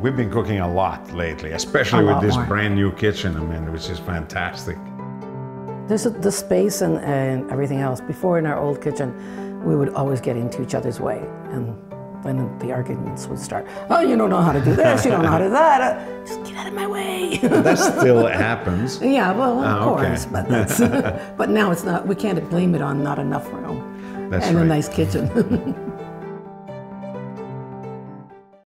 We've been cooking a lot lately, especially with this brand new kitchen, I mean, which is fantastic. This is the space and everything else. Before, in our old kitchen, we would always get into each other's way, and then the arguments would start. Oh, you don't know how to do this, you don't know how to do that. Just get out of my way. That still happens. Yeah, well, of course, okay. But that's, but now it's not, we can't blame it on not enough room. That's right. A nice kitchen.